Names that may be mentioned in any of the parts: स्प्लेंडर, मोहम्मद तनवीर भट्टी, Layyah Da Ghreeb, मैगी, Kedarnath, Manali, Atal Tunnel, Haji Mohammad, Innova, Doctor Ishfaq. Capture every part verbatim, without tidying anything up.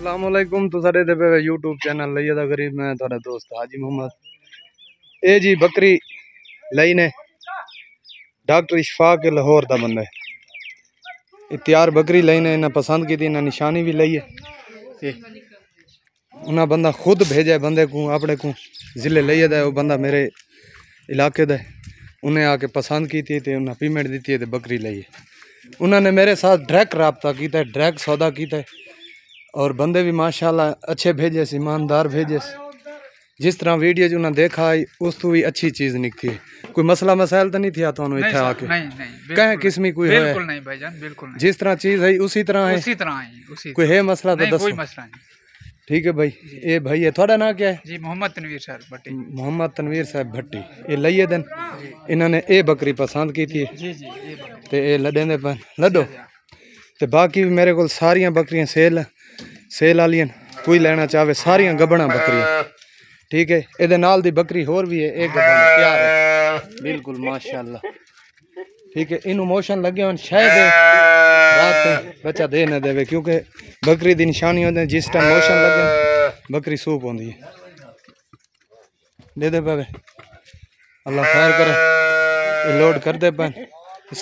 अस्सलाम वालेकुम। तो सारे यूट्यूब चैनल लइया दा गरीब, मैं थोड़ा दोस्त हाजी मोहम्मद। ए जी बकरी लई ने डॉक्टर इशफाक लाहौर दा बंदा है। इतियार बकरी लई ने इन्हें पसंद की, इन्हें निशानी भी लई है। उन्हें बंदा खुद भेजा है, बंदे को अपने को जिले लई दा, वो बंदा मेरे इलाके दा, उन्हें आके पसंद की थी, उन्हें पेमेंट दी थी, बकरी लई है। उन्होंने मेरे साथ डायरेक्ट रबता किया, डायरेक्ट सौदा किया, और बंदे भी माशाल्लाह अच्छे भेजे, ईमानदार भेजे। जिस तरह वीडियो जो उन्हें देखा आई उस तो भी अच्छी चीज़ निकली। कोई मसला मसाइल तो नहीं थी तो इतने आके कहें किस्मी कोई है? जिस तरह चीज़ है उसी तरह है, कोई है मसला तो दस। ठीक है भाई। ये भाई है, थोड़ा ना क्या है जी? मोहम्मद तनवीर साहब भट्टी। मोहम्मद तनवीर साहब भट्टी। ये लइए दिन इन्होंने ये बकरी पसंद की थी, तो ये लडेंदे पन लडो। तो बाकी भी मेरे को सारिया बकरियां सेल सेल आलियां, कोई लेना चाहे सारिया गबना बकरियां। ठीक है। ये नाल दी बकरी होर भी है, एक गबना तैयार है बिल्कुल माशाल्लाह। ठीक है। इनू मोशन लगे हुए शायद रात बच्चा दे ना देवे, क्योंकि बकरी दी निशानी होती है, जिस टाइम मोशन लगे बकरी सूप होती है। दे दे पावे, अल्लाह खैर करे। लोड करते पे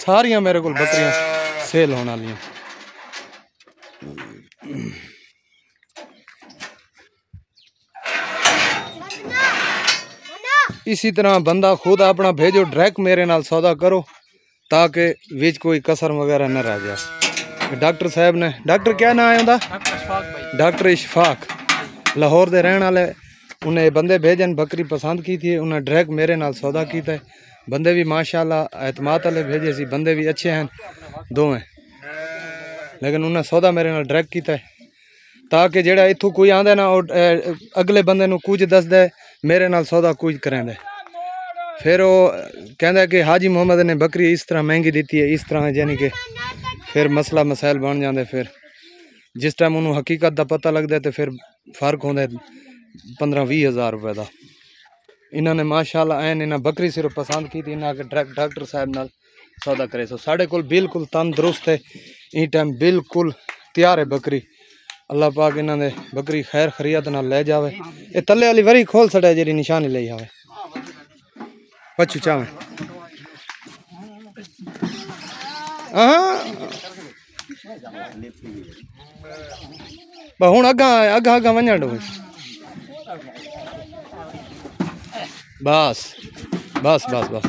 सारिया मेरे को बकरियां सेल होने वाली। इसी तरह बंदा खुद अपना भेजो, डायरेक्ट मेरे नाल सौदा करो, ताकि बीच कोई कसर वगैरह न रह जाए। डॉक्टर साहब ने, डॉक्टर क्या नाम है उनका? डॉक्टर इशफाक लाहौर दे रहने वाले। उन्हें बंदे भेजन, बकरी पसंद की थी, उन्हें डायरेक्ट मेरे नाल सौदा किया। बंदे भी माशाल्लाह एतमाद वाले भेजे सी, बंदे भी अच्छे हैं दोवें, लेकिन उन्हें सौदा मेरे नाल डायरेक्ट किया, ताकि जेड़ा इत्थों कोई आंदा ना अगले बंदे नूं कुछ दस दे, मेरे नाल सौदा कुछ करांदे। फिर वो कहता कि हाजी मोहम्मद ने बकरी इस तरह महंगी दी है, इस तरह, यानी कि फिर मसला मसाइल बन जाते। फिर जिस टाइम उन्होंने हकीकत का पता लगता है, तो फिर फर्क होता है पंद्रह भी हज़ार रुपये का। इन्होंने माशाल्लाह ऐन इन्हें बकरी सिर्फ पसंद की थी, इन्हें आके डायरेक्ट डॉक्टर साहब नाल सौदा करे। सो साढ़े कोल बिल्कुल तंदुरुस्त है, इस टाइम बिल्कुल तैयार है बकरी। अल्लाह पाक इन्होंने बकरी खैर खरीद नाल ले जावे। ये तले वाली वरी खोल सड़े जी, निशानी ले आवे पछू चावे। हूँ अगा अगा अगा वजन डो, बस बस बस बस।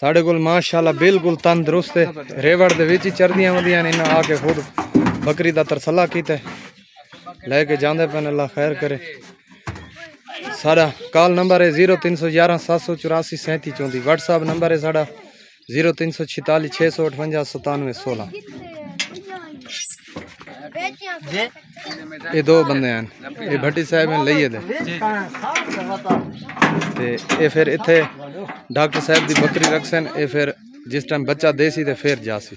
साढ़े को माशाल्लाह बिल्कुल तंदुरुस्त है, रेवड़ दे विच ही चरदियां होंदियां ने। इन्हें आके खुद बकरी का तरसला किया, लैके जाते पे। अल्लाह खैर करे। साढ़ा कॉल नंबर है जीरो तीन सौ ग्यारह सात सौ चौरासी सैंती चौंती। व्हाट्सएप नंबर है साढ़ा जीरो तीन सौ छिताली छः सौ अठवंजा सतानवे सोलह। ये दो बंदे हैं, ये भट्टी साहब ने लइए दे, ये फिर इत्थे डॉक्टर साहब की बकरी रखसन। ये फिर जिस टाइम बच्चा दे सी, फिर जा सी।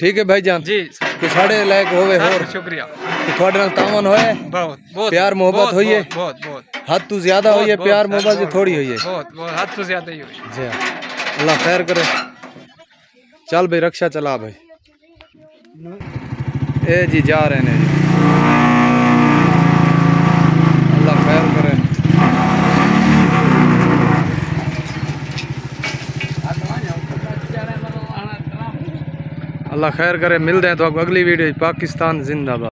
ठीक है भाई जान जी, कि साढ़े लायक होवे। होर शुक्रिया, थोड़े नाल तावन होए, बहुत प्यार मोहब्बत होई है, बहुत हद तो ज्यादा होई है, प्यार मोहब्बत जो थोड़ी होई है, बहुत बहुत हद तो ज्यादा ही होई है जी। अल्लाह खैर करे। चल भाई रक्षा चला भाई। ए जी जा रहे ने जी, अल्लाह खैर करे। अल्लाह खैर करे। मिलते हैं तो आपको अगली वीडियो। पाकिस्तान जिंदाबाद।